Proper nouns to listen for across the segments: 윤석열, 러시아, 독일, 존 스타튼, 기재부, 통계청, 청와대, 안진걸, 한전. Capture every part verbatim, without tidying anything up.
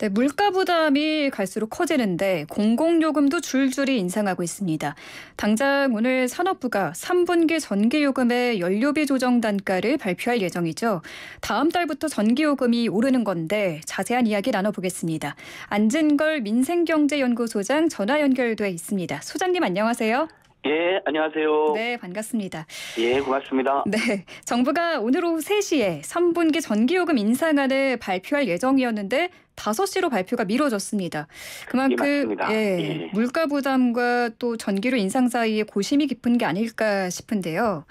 네, 물가 부담이 갈수록 커지는데 공공요금도 줄줄이 인상하고 있습니다. 당장 오늘 산업부가 삼 분기 전기요금의 연료비 조정 단가를 발표할 예정이죠. 다음 달부터 전기요금이 오르는 건데 자세한 이야기 나눠보겠습니다. 안진걸 민생경제연구소장 전화 연결돼 있습니다. 소장님 안녕하세요. 예, 안녕하세요. 네, 반갑습니다. 예, 고맙습니다. 네, 정부가 오늘 오후 세 시에 삼 분기 전기요금 인상안을 발표할 예정이었는데 다섯 시로 발표가 미뤄졌습니다. 그만큼 예, 예, 예. 물가 부담과 또 전기료 인상 사이에 고심이 깊은 게 아닐까 싶은데요.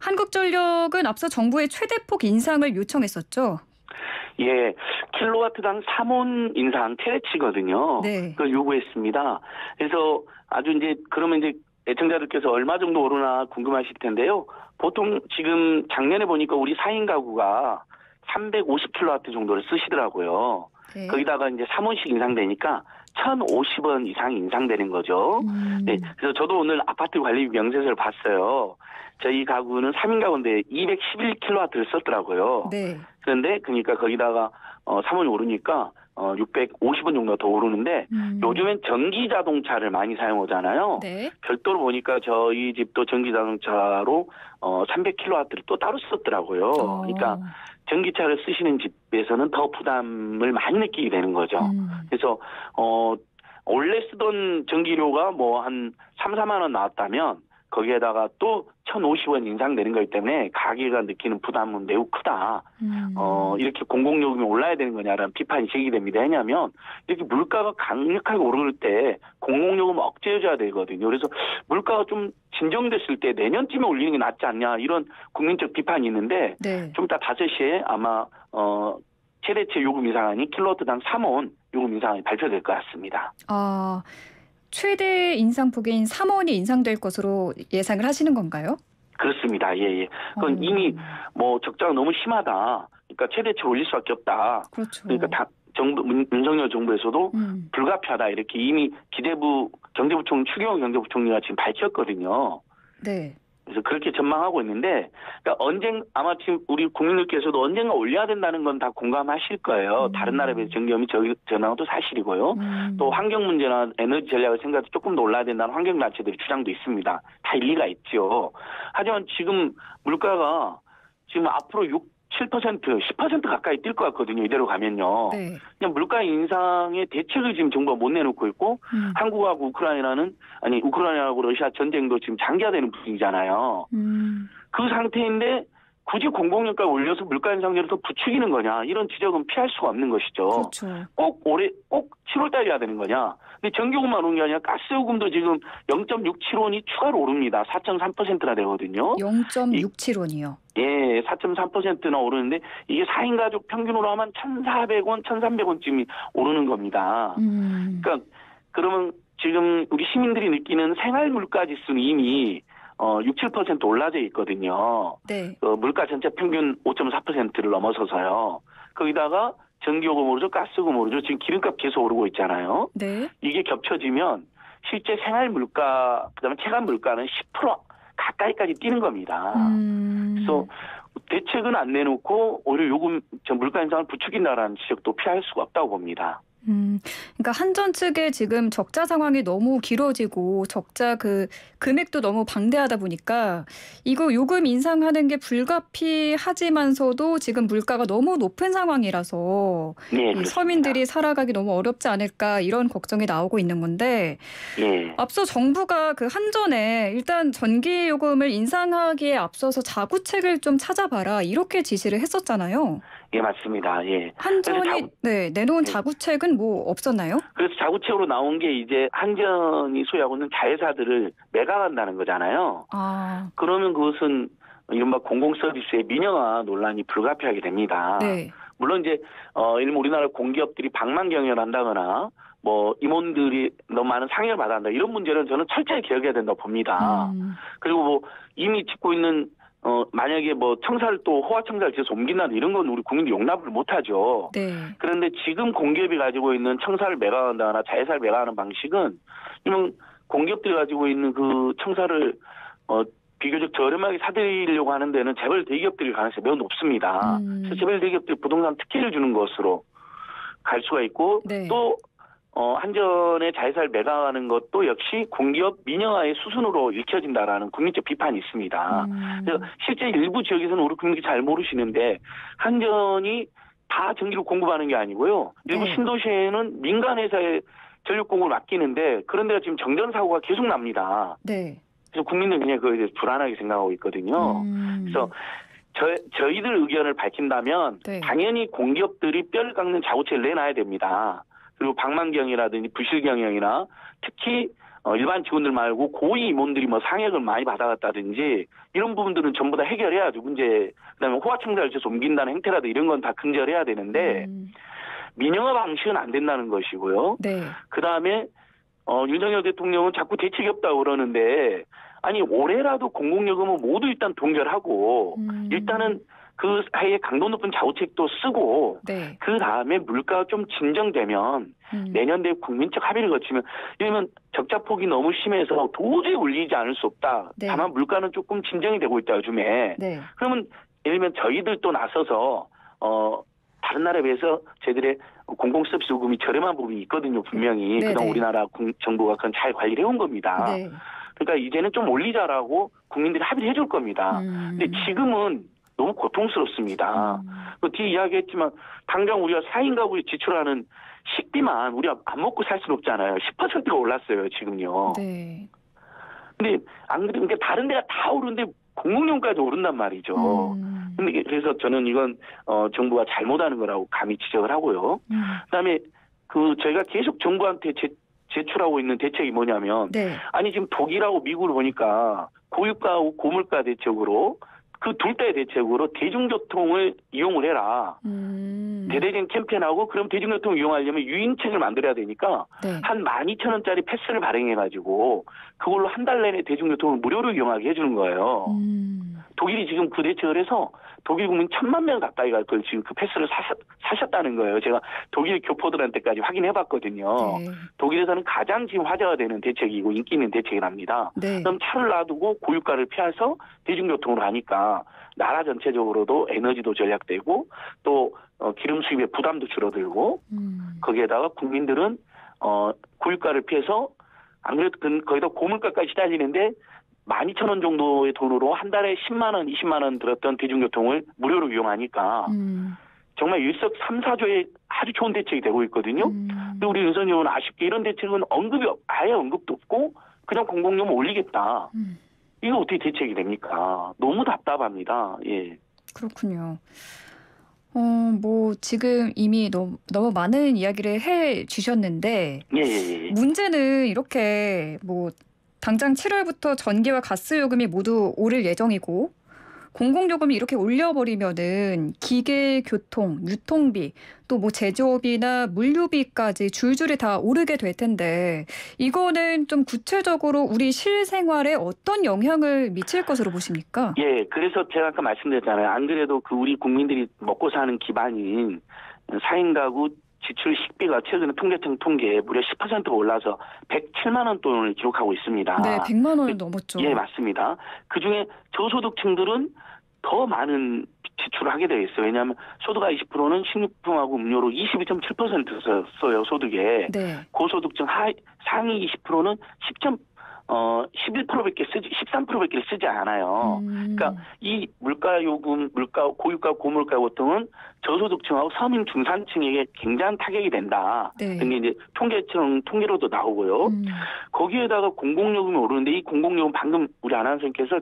한국전력은 앞서 정부의 최대폭 인상을 요청했었죠. 예, 킬로와트당 삼 원 인상 테레치거든요. 네. 그걸 요구했습니다. 그래서 아주 이제 그러면 이제 애청자들께서 얼마 정도 오르나 궁금하실 텐데요. 보통 지금 작년에 보니까 우리 사 인 가구가 삼백오십 킬로와트 정도를 쓰시더라고요. 네. 거기다가 이제 삼 원씩 인상되니까 천오십 원 이상 인상되는 거죠. 음. 네, 그래서 저도 오늘 아파트 관리 명세서를 봤어요. 저희 가구는 삼 인 가구인데 이백십일 킬로와트를 썼더라고요. 네. 그런데 그러니까 거기다가 어, 삼 원이 오르니까 어, 육백오십 원 정도 더 오르는데 음. 요즘엔 전기자동차를 많이 사용하잖아요. 네. 별도로 보니까 저희 집도 전기자동차로 어, 삼백 킬로와트를 또 따로 썼더라고요. 어. 그러니까 전기차를 쓰시는 집에서는 더 부담을 많이 느끼게 되는 거죠. 음. 그래서 어, 원래 쓰던 전기료가 뭐 한 삼, 사만 원 나왔다면 거기에다가 또 천오십 원 인상되는 거기 때문에 가계가 느끼는 부담은 매우 크다. 음. 어, 이렇게 공공요금이 올라야 되는 거냐라는 비판이 제기됩니다. 왜냐하면 이렇게 물가가 강력하게 오를 때 공공요금 억제해줘야 되거든요. 그래서 물가가 좀 진정됐을 때 내년쯤에 올리는 게 낫지 않냐 이런 국민적 비판이 있는데 네. 좀 이따 다섯 시에 아마 어, 최대체 요금 인상안이 킬로와트당 삼 원 요금 인상안이 발표될 것 같습니다. 아... 최대 인상폭인 삼 원이 인상될 것으로 예상을 하시는 건가요? 그렇습니다. 예, 예. 그건 어... 이미 뭐 적자가 너무 심하다. 그러니까 최대치로 올릴 수밖에 없다. 그렇죠. 그러니까 다 정부, 윤석열 정부에서도 음. 불가피하다. 이렇게 이미 기재부 경제부총 추경 경제부총리가 지금 밝혔거든요. 네. 그래서 그렇게 전망하고 있는데, 그러니까 언젠, 아마 지금 우리 국민들께서도 언젠가 올려야 된다는 건 다 공감하실 거예요. 음. 다른 나라에 비해서 전기요금이 저렴한 것도 사실이고요. 음. 또 환경 문제나 에너지 전략을 생각해서 조금 더 올라야 된다는 환경단체들의 주장도 있습니다. 다 일리가 있죠. 하지만 지금 물가가 지금 앞으로 육, 칠 퍼센트, 십 퍼센트 가까이 뛸 것 같거든요. 이대로 가면요. 네. 그냥 물가 인상의 대책을 지금 정부가 못 내놓고 있고 음. 한국하고 우크라이나는 아니 우크라이나하고 러시아 전쟁도 지금 장기화되는 분위기잖아요. 음. 그 상태인데 굳이 공공연가를 올려서 물가 인상률을 더 부추기는 거냐 이런 지적은 피할 수가 없는 것이죠. 그렇죠. 꼭 올해 꼭 칠월 달이어야 되는 거냐. 근데 전기요금만 오른 게 아니라 가스요금도 지금 영 점 육칠 원이 추가로 오릅니다. 사 점 삼 퍼센트나 되거든요. 영 점 육칠 원이요. 예, 사 점 삼 퍼센트나 오르는데 이게 사 인 가족 평균으로 하면 천사백 원, 천삼백 원쯤이 오르는 겁니다. 음. 그러니까 그러면 지금 우리 시민들이 느끼는 생활물가지수는 이미 어, 육, 칠 퍼센트 올라져 있거든요. 네. 어, 물가 전체 평균 오 점 사 퍼센트를 넘어서서요. 거기다가 전기요금 오르죠, 가스요금 오르죠. 지금 기름값 계속 오르고 있잖아요. 네. 이게 겹쳐지면 실제 생활물가, 그다음에 체감물가는 십 퍼센트 가까이까지 뛰는 겁니다. 음. 그래서 대책은 안 내놓고 오히려 요금, 전 물가 인상을 부추긴다라는 지적도 피할 수가 없다고 봅니다. 음, 그러니까 한전 측에 지금 적자 상황이 너무 길어지고 적자 그 금액도 너무 방대하다 보니까 이거 요금 인상하는 게 불가피하지만서도 지금 물가가 너무 높은 상황이라서 네, 이 서민들이 살아가기 너무 어렵지 않을까 이런 걱정이 나오고 있는 건데 네. 앞서 정부가 그 한전에 일단 전기 요금을 인상하기에 앞서서 자구책을 좀 찾아봐라 이렇게 지시를 했었잖아요. 예, 맞습니다. 예. 한전이 자구, 네, 내놓은 네. 자구책은 뭐 없었나요? 그래서 자구책으로 나온 게 이제 한전이 소유하고 있는 자회사들을 매각한다는 거잖아요. 아. 그러면 그것은 이른바 공공서비스의 민영화 논란이 불가피하게 됩니다. 네. 물론 이제 어, 일부 우리나라 공기업들이 방만 경영한다거나 뭐 임원들이 너무 많은 상여를 받아야 한다. 이런 문제는 저는 철저히 개혁해야 된다고 봅니다. 음. 그리고 뭐 이미 짓고 있는 어 만약에 뭐 청사를 또 호화청사를 지어서 옮긴다든 이런 건 우리 국민이 용납을 못하죠. 네. 그런데 지금 공기업이 가지고 있는 청사를 매각한다거나 자회사를 매각하는 방식은 이런 공기업들이 가지고 있는 그 청사를 어 비교적 저렴하게 사들이려고 하는 데는 재벌 대기업들이 가능성이 매우 높습니다. 음. 그래서 재벌 대기업들이 부동산 특혜를 주는 것으로 갈 수가 있고 네. 또 어, 한전의 자회사를 매각하는 것도 역시 공기업 민영화의 수순으로 읽혀진다라는 국민적 비판이 있습니다. 음. 그래서 실제 일부 지역에서는 우리 국민이 잘 모르시는데 한전이 다 전기를 공급하는 게 아니고요. 일부 네. 신도시에는 민간회사에 전력 공급을 맡기는데 그런 데가 지금 정전 사고가 계속 납니다. 네. 그래서 국민들은 그냥 그거에 대해서 불안하게 생각하고 있거든요. 음. 그래서 저, 저희들 의견을 밝힌다면 네. 당연히 공기업들이 뼈를 깎는 자구책을 내놔야 됩니다. 그리고 방만경이라든지 부실경영이나 특히 일반 직원들 말고 고위 임원들이 뭐 상액을 많이 받아갔다든지 이런 부분들은 전부 다 해결해야죠. 문제 그다음에 호화청사를 계속 옮긴다는 행태라든지 이런 건 다 근절해야 되는데 음. 민영화 방식은 안 된다는 것이고요. 네. 그다음에 어, 윤석열 대통령은 자꾸 대책이 없다고 그러는데 아니 올해라도 공공요금은 모두 일단 동결하고 음. 일단은 그 사이에 강도 높은 자구책도 쓰고 네. 그다음에 물가가 좀 진정되면 음. 내년도에 국민적 합의를 거치면 이러면 적자폭이 너무 심해서 도저히 올리지 않을 수 없다. 네. 다만 물가는 조금 진정이 되고 있다 요즘에. 네. 그러면 예를 들면 저희들도 나서서 어 다른 나라에 비해서 저희들의 공공서비스 요금이 저렴한 부분이 있거든요. 분명히. 네. 그동안 네. 우리나라 정부가 그건 잘 관리를 해온 겁니다. 네. 그러니까 이제는 좀 올리자라고 국민들이 합의를 해줄 겁니다. 음. 근데 지금은 너무 고통스럽습니다. 음. 그 뒤에 이야기했지만 당장 우리가 사 인 가구에 지출하는 식비만 우리가 안 먹고 살 수는 없잖아요. 십 퍼센트가 올랐어요. 지금요. 네. 근데 안 그래도 그러니까 다른 데가 다 오르는데 공공요금까지 오른단 말이죠. 음. 근데 그래서 저는 이건 어, 정부가 잘못하는 거라고 감히 지적을 하고요. 음. 그다음에 그 저희가 계속 정부한테 제, 제출하고 있는 대책이 뭐냐면 네. 아니 지금 독일하고 미국을 보니까 고유가하고 고물가 대책으로 그 둘 다의 대책으로 대중교통을 이용을 해라. 음. 대대적인 캠페인하고 그럼 대중교통을 이용하려면 유인책을 만들어야 되니까 네. 한 만 이천 원짜리 패스를 발행해가지고 그걸로 한 달 내내 대중교통을 무료로 이용하게 해주는 거예요. 음. 독일이 지금 그 대책을 해서 독일 국민 천만 명 가까이 갈 걸 지금 그 패스를 사셨, 사셨다는 거예요. 제가 독일 교포들한테까지 확인해봤거든요. 네. 독일에서는 가장 지금 화제가 되는 대책이고 인기 있는 대책이랍니다. 네. 그럼 차를 놔두고 고유가를 피해서 대중교통으로 가니까 나라 전체적으로도 에너지도 절약되고 또 어, 기름 수입의 부담도 줄어들고 음. 거기에다가 국민들은 어, 고유가를 피해서 안 그래도 거기다 고물가까지 시달리는데 만 이천 원 정도의 돈으로 한 달에 십만 원, 이십만 원 들었던 대중교통을 무료로 이용하니까 음. 정말 일석삼사조의 아주 좋은 대책이 되고 있거든요. 음. 근데 우리 윤석열 의원은 아쉽게 이런 대책은 언급이 아예 언급도 없고 그냥 공공요금 올리겠다. 음. 이거 어떻게 대책이 됩니까? 너무 답답합니다. 예. 그렇군요. 어, 뭐 지금 이미 너무, 너무 많은 이야기를 해 주셨는데 예, 예, 예. 문제는 이렇게 뭐 당장 칠월부터 전기와 가스 요금이 모두 오를 예정이고 공공요금이 이렇게 올려버리면은 기계, 교통, 유통비, 또 뭐 제조비나 물류비까지 줄줄이 다 오르게 될 텐데 이거는 좀 구체적으로 우리 실생활에 어떤 영향을 미칠 것으로 보십니까? 예, 그래서 제가 아까 말씀드렸잖아요. 안 그래도 그 우리 국민들이 먹고 사는 기반인 사 인 가구 지출 식비가 최근에 통계청 통계에 무려 십 퍼센트 올라서 백칠만 원 돈을 기록하고 있습니다. 네, 백만 원을 그, 넘었죠. 예, 맞습니다. 그중에 저소득층들은 더 많은 지출을 하게 되어 있어요. 왜냐하면 소득의 이십 퍼센트는 식료품하고 음료로 이십이 점 칠 퍼센트 써요. 소득에. 네. 고소득층 하, 상위 이십 퍼센트는 십 점 어, 십일 퍼센트밖에 쓰지, 십삼 퍼센트밖에 쓰지 않아요. 음. 그러니까 이 물가 요금, 물가, 고유가, 고물가 고통은 저소득층하고 서민 중산층에게 굉장한 타격이 된다. 네. 그게 이제 통계청 통계로도 나오고요. 음. 거기에다가 공공요금이 오르는데 이 공공요금 방금 우리 아나운서님께서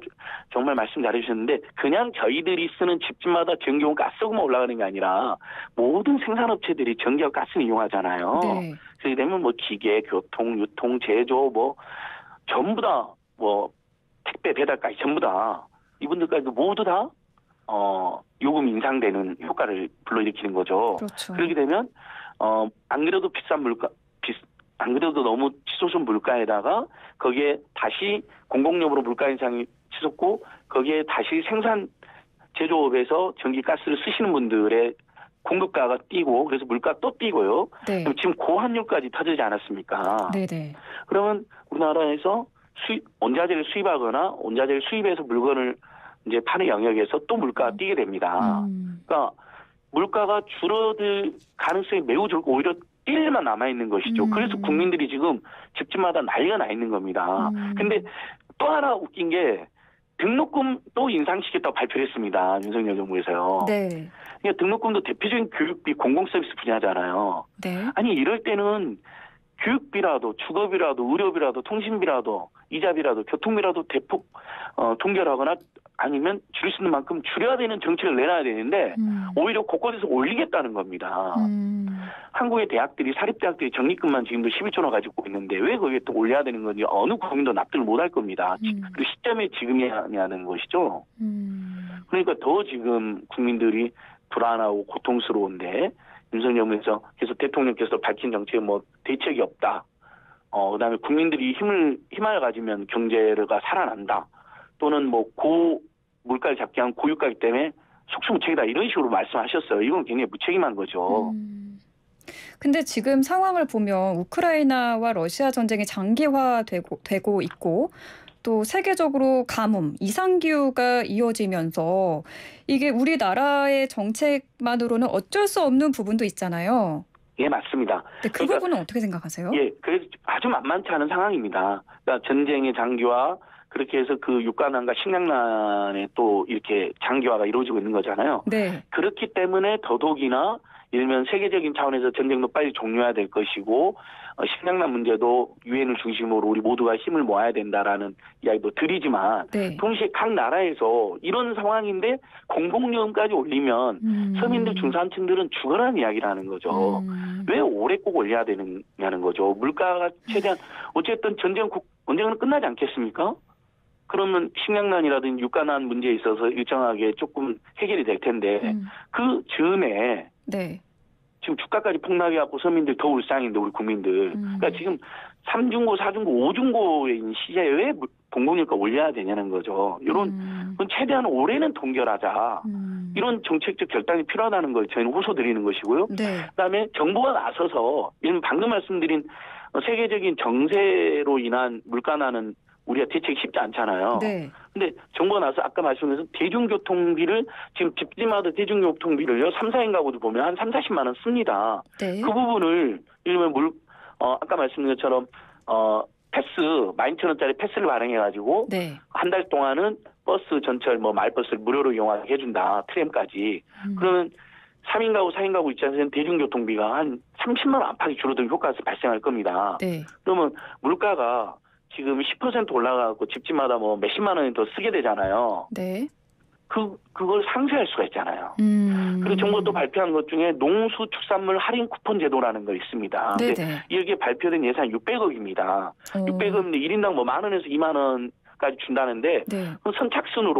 정말 말씀 잘해주셨는데 그냥 저희들이 쓰는 집집마다 전기요금 가스요금만 올라가는 게 아니라 모든 생산업체들이 전기와 가스를 이용하잖아요. 네. 그렇게 되면 뭐 기계, 교통, 유통, 제조 뭐 전부 다, 뭐, 택배 배달까지 전부 다, 이분들까지 모두 다, 어, 요금 인상되는 효과를 불러일으키는 거죠. 그렇죠. 그렇게 되면, 어, 안 그래도 비싼 물가, 비, 안 그래도 너무 치솟은 물가에다가 거기에 다시 공공요금으로 물가 인상이 치솟고 거기에 다시 생산 제조업에서 전기가스를 쓰시는 분들의 공급가가 뛰고 그래서 물가 또 뛰고요. 네. 그럼 지금 고환율까지 터지지 않았습니까? 네네. 그러면 우리나라에서 수입, 원자재를 수입하거나 원자재를 수입해서 물건을 이제 파는 영역에서 또 물가가 뛰게 됩니다. 음. 그러니까 물가가 줄어들 가능성이 매우 적고 오히려 뛸만 남아있는 것이죠. 음. 그래서 국민들이 지금 집집마다 난리가 나 있는 겁니다. 그런데 음. 또 하나 웃긴 게 등록금 또 인상시켰다고 발표했습니다. 윤석열 정부에서요. 네. 그러니까 등록금도 대표적인 교육비 공공서비스 분야잖아요. 네. 아니 이럴 때는 교육비라도 주거비라도 의료비라도 통신비라도 이자비라도 교통비라도 대폭 어, 동결하거나 아니면 줄일 수 있는 만큼 줄여야 되는 정책을 내놔야 되는데 음. 오히려 곳곳에서 올리겠다는 겁니다. 음. 한국의 대학들이 사립대학들이 적립금만 지금도 십이 조 원 가지고 있는데 왜 거기에 또 올려야 되는 건지 어느 국민도 납득을 못할 겁니다. 음. 그 시점에 지금이냐는 것이죠. 음. 그러니까 더 지금 국민들이 불안하고 고통스러운데 윤석열 정부에서 계속 대통령께서 밝힌 정책에 뭐 대책이 없다. 어, 그다음에 국민들이 힘을 힘을 가지면 경제가 살아난다. 또는 뭐 고 물가를 잡게 한 고유가기 때문에 속수무책이다 이런 식으로 말씀하셨어요. 이건 굉장히 무책임한 거죠. 음. 근데 지금 상황을 보면 우크라이나와 러시아 전쟁이 장기화되고 되고 있고 또 세계적으로 가뭄, 이상기후가 이어지면서 이게 우리나라의 정책만으로는 어쩔 수 없는 부분도 있잖아요. 예, 맞습니다. 네, 그 그러니까, 부분은 어떻게 생각하세요? 예, 그래서 아주 만만치 않은 상황입니다. 그러니까 전쟁의 장기화, 그렇게 해서 그 유가난과 식량난에 또 이렇게 장기화가 이루어지고 있는 거잖아요. 네. 그렇기 때문에 더더욱이나 일면 세계적인 차원에서 전쟁도 빨리 종료해야 될 것이고 식량난 문제도 유엔을 중심으로 우리 모두가 힘을 모아야 된다라는 이야기도 드리지만 네. 동시에 각 나라에서 이런 상황인데 공공요금까지 올리면 음. 서민들 중산층들은 죽어라는 이야기라는 거죠. 음. 왜 오래 꼭 올려야 되느냐는 거죠. 물가가 최대한 어쨌든 전쟁 언젠가는 끝나지 않겠습니까? 그러면 식량난이라든지 유가난 문제에 있어서 일정하게 조금 해결이 될 텐데 음. 그 즈음에 네. 지금 주가까지 폭락해갖고 서민들 더 울상인데 우리 국민들. 음. 그러니까 지금 삼중고, 사중고, 오중고인 시제에 왜 공공유가 올려야 되냐는 거죠. 이런 음. 최대한 올해는 동결하자. 음. 이런 정책적 결단이 필요하다는 걸 저희는 호소드리는 것이고요. 네. 그다음에 정부가 나서서 방금 말씀드린 세계적인 정세로 인한 물가난은 우리가 대책이 쉽지 않잖아요. 네. 근데 정부가 나서 아까 말씀드린 대중교통비를 지금 집집마다 대중교통비를요. 삼, 사인 가구도 보면 한 삼, 사십만 원 씁니다. 네. 그 부분을 예를 들면 물, 어, 아까 말씀드린 것처럼 어, 패스, 만 이천 원짜리 패스를 발행해가지고 네. 한 달 동안은 버스, 전철, 뭐 마을버스를 무료로 이용하게 해준다. 트램까지. 음. 그러면 삼인 가구, 사인 가구 입장에서는 대중교통비가 한 삼십만 원 안팎이 줄어든 효과가 발생할 겁니다. 네. 그러면 물가가 지금 십 퍼센트 올라가고 집집마다 뭐 몇십만 원이 더 쓰게 되잖아요. 네. 그, 그걸 상쇄할 수가 있잖아요. 음. 그리고 정부가 또 발표한 것 중에 농수축산물 할인 쿠폰 제도라는 거 있습니다. 네. 여기에 발표된 예산 육백억입니다. 오. 육백억인데 일 인당 뭐 만 원에서 이만 원까지 준다는데 네. 그 선착순으로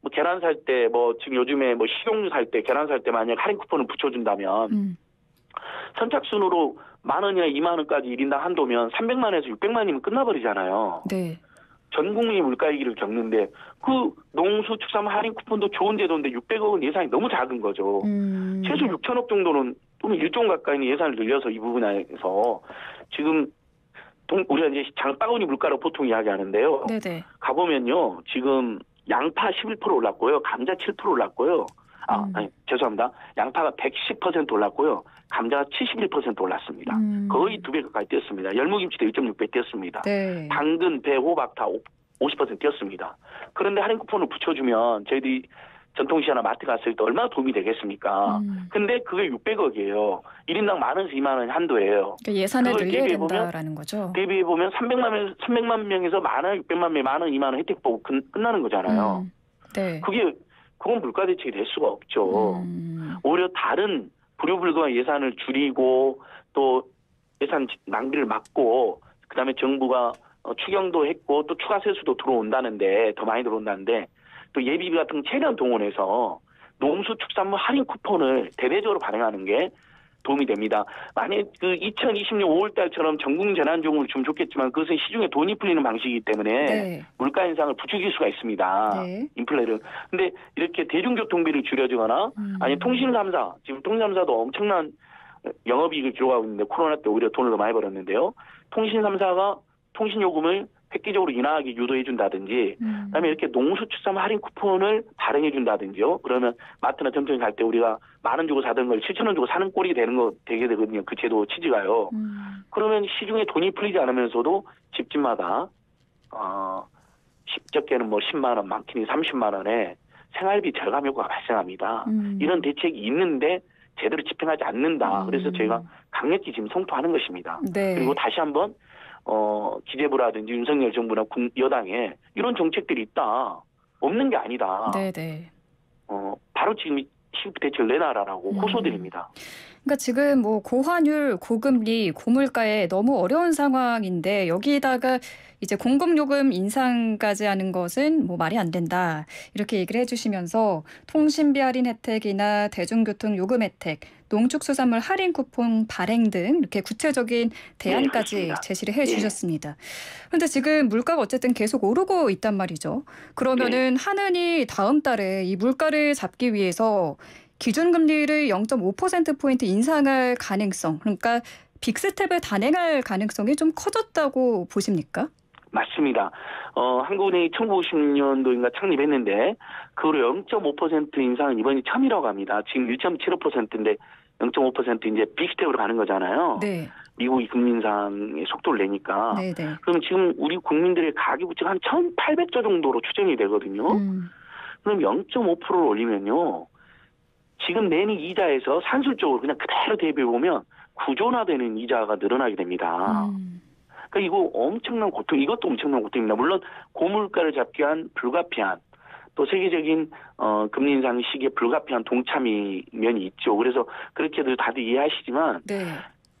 뭐 계란 살 때 뭐 지금 요즘에 뭐 식용유 살 때 계란 살 때 만약 할인 쿠폰을 붙여준다면 음. 선착순으로 만 원이나 이만 원까지 일 인당 한도면 삼백만 원에서 육백만이면 끝나버리잖아요. 네. 전 국민이 물가위기를 겪는데 그 농수축산물 할인 쿠폰도 좋은 제도인데 육백억은 예산이 너무 작은 거죠. 음. 최소 육천억 정도는 또는 일조 원 가까이는 예산을 늘려서 이 부분에서 지금 우리가 이제 장바구니 물가로 보통 이야기하는데요. 네네. 가보면요. 지금 양파 십일 퍼센트 올랐고요. 감자 칠 퍼센트 올랐고요. 아, 아니, 죄송합니다. 양파가 백십 퍼센트 올랐고요. 감자가 칠십일 퍼센트 올랐습니다. 음. 거의 두 배 가까이 뛰었습니다. 열무김치도 일 점 육 배 뛰었습니다. 네. 당근, 배, 호박 다 오십 퍼센트 뛰었습니다. 그런데 할인 쿠폰을 붙여주면 저희들이 전통시장이나 마트 갔을 때 얼마나 도움이 되겠습니까? 음. 근데 그게 육백억이에요. 일 인당 만 원에서 이만 원 한도예요. 그러니까 예산을 늘려야 된다라는 거죠. 대비해보면 삼백만 명, 삼백만 명에서 만 원, 육백만 명, 만 원, 이만 원 혜택 보고 그, 끝나는 거잖아요. 음. 네. 그게 그건 물가 대책이 될 수가 없죠. 음. 오히려 다른 불효불급한 예산을 줄이고 또 예산 낭비를 막고 그다음에 정부가 추경도 했고 또 추가 세수도 들어온다는데 더 많이 들어온다는데 또 예비비 같은 최대한 동원해서 농수축산물 할인 쿠폰을 대대적으로 발행하는 게 도움이 됩니다. 만약 그 이천이십 년 오월 달처럼 전국 재난지원금을 주면 좋겠지만 그것은 시중에 돈이 풀리는 방식이기 때문에 네. 물가 인상을 부추길 수가 있습니다. 네. 인플레를. 그런데 이렇게 대중교통비를 줄여주거나 음. 아니 통신삼사 지금 통신삼사도 엄청난 영업이익을 기록하고 있는데 코로나 때 오히려 돈을 더 많이 벌었는데요. 통신삼사가 통신요금을 획기적으로 인하하기 유도해준다든지, 음. 그다음에 이렇게 농수축산 할인 쿠폰을 발행해준다든지요. 그러면 마트나 점점 갈 때 우리가 만 원 주고 사던 걸 칠천 원 주고 사는 꼴이 되는 거 되게 되거든요. 그 제도 취지가요. 음. 그러면 시중에 돈이 풀리지 않으면서도 집집마다 어, 적게는 뭐 십만 원, 많게는 삼십만 원에 생활비 절감 효과가 발생합니다. 음. 이런 대책이 있는데 제대로 집행하지 않는다. 음. 그래서 저희가 강력히 지금 성토하는 것입니다. 네. 그리고 다시 한번 어, 기재부라든지 윤석열 정부나 군, 여당에 이런 정책들이 있다. 없는 게 아니다. 네네. 어, 바로 지금 시급 대책을 내놔라라고 음. 호소드립니다. 그러니까 지금 뭐 고환율, 고금리, 고물가에 너무 어려운 상황인데 여기다가 이제 공급요금 인상까지 하는 것은 뭐 말이 안 된다. 이렇게 얘기를 해주시면서 통신비 할인 혜택이나 대중교통 요금 혜택, 농축수산물 할인 쿠폰 발행 등 이렇게 구체적인 대안까지 네, 제시를 해주셨습니다. 그런데 네. 지금 물가가 어쨌든 계속 오르고 있단 말이죠. 그러면은 네. 한은이 다음 달에 이 물가를 잡기 위해서 기준금리를 영 점 오 퍼센트 포인트 인상할 가능성, 그러니까 빅스텝을 단행할 가능성이 좀 커졌다고 보십니까? 맞습니다. 어, 한국은행이 천구백오십 년도인가 창립했는데 그로 영 점 오 퍼센트 인상은 이번이 처음이라고 합니다. 지금 일 점 칠오 퍼센트인데 영 점 오 퍼센트 이제 빅스텝으로 가는 거잖아요. 네. 미국이 금리 인상의 속도를 내니까. 네, 네. 그럼 지금 우리 국민들의 가계부채가 한 천팔백조 정도로 추정이 되거든요. 음. 그럼 영 점 오 퍼센트를 올리면요. 지금 내는 이자에서 산술적으로 그냥 그대로 대비해보면 구조화되는 이자가 늘어나게 됩니다. 음. 그러니까 이거 엄청난 고통, 이것도 엄청난 고통입니다. 물론 고물가를 잡기 위한 불가피한 또 세계적인 어, 금리 인상 시기에 불가피한 동참이 면이 있죠. 그래서 그렇게들 다들 이해하시지만 네.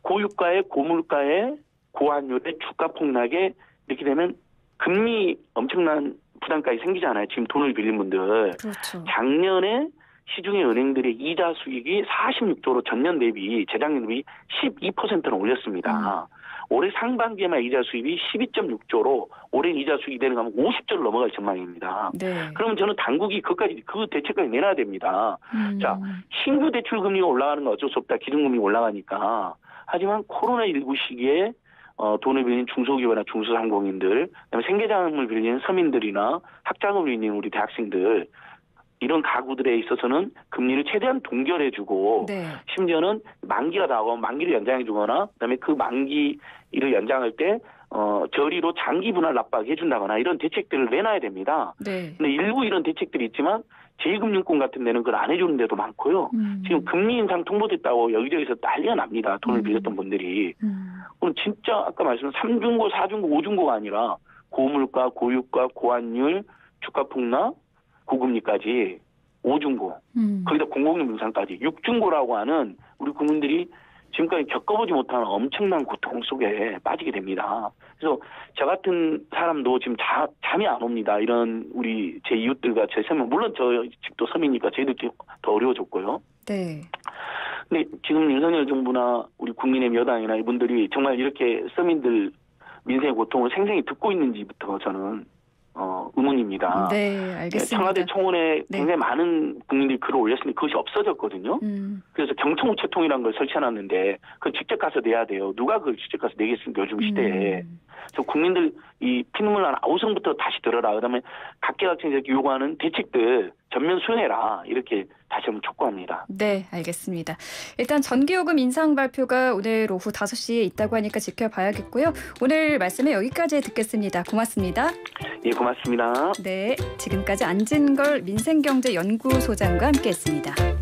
고유가에 고물가에 고환율에 주가 폭락에 이렇게 되면 금리 엄청난 부담까지 생기잖아요. 지금 돈을 빌린 분들. 그렇죠. 작년에 시중의 은행들의 이자 수익이 사십육조로 전년 대비, 재작년 대비 십이 퍼센트를 올렸습니다. 음. 올해 상반기에만 이자 수입이 십이 점 육조로 올해 이자 수익이 되는 거면 오십조를 넘어갈 전망입니다. 네. 그러면 저는 당국이 그까지 그 대책까지 내놔야 됩니다. 음. 자, 신규 대출 금리가 올라가는 건 어쩔 수 없다. 기준금리 올라가니까. 하지만 코로나 십구 시기에 어, 돈을 빌린 중소기업이나 중소상공인들, 그다음에 생계자금을 빌리는 서민들이나 학자금을 빌리는 우리 대학생들, 이런 가구들에 있어서는 금리를 최대한 동결해주고 네. 심지어는 만기가 나오면 만기를 연장해주거나 그다음에 그 만기를 연장할 때 어, 저리로 장기 분할 압박해준다거나 이런 대책들을 내놔야 됩니다. 네. 근데 일부 이런 대책들이 있지만 제이금융권 같은 데는 그걸 안 해주는 데도 많고요. 음. 지금 금리 인상 통보됐다고 여기저기서 난리가 납니다. 돈을 음. 빌렸던 분들이. 음. 그럼 진짜 아까 말씀하신 삼중고, 사중고, 오중고가 아니라 고물가, 고유가, 고환율, 주가 폭락, 고금리까지 오중고, 음. 거기다 공공요금 인상까지 육중고라고 하는 우리 국민들이 지금까지 겪어보지 못한 엄청난 고통 속에 빠지게 됩니다. 그래서 저 같은 사람도 지금 자, 잠이 안 옵니다. 이런 우리 제 이웃들과 제 서민, 물론 저 집도 서민이니까 저희들도 더 어려워졌고요. 네. 근데 지금 윤석열 정부나 우리 국민의힘 여당이나 이분들이 정말 이렇게 서민들 민생의 고통을 생생히 듣고 있는지부터 저는 어, 의문입니다. 네, 알겠습니다. 청와대 청원에 네. 굉장히 많은 국민들이 글을 올렸으니 그것이 없어졌거든요. 음. 그래서 경청우체통이라는 걸 설치해놨는데 그걸 직접 가서 내야 돼요. 누가 그걸 직접 가서 내겠습니까? 요즘 시대에. 음. 그래서 국민들 이 피눈물 나는 아우성부터 다시 들어라. 그다음에 각계각층에서 요구하는 대책들 전면 수행해라. 이렇게 다시 한번 촉구합니다. 네, 알겠습니다. 일단 전기요금 인상 발표가 오늘 오후 다섯 시에 있다고 하니까 지켜봐야겠고요. 오늘 말씀은 여기까지 듣겠습니다. 고맙습니다. 예, 고맙습니다. 네, 지금까지 안진걸 민생경제연구소장과 함께했습니다.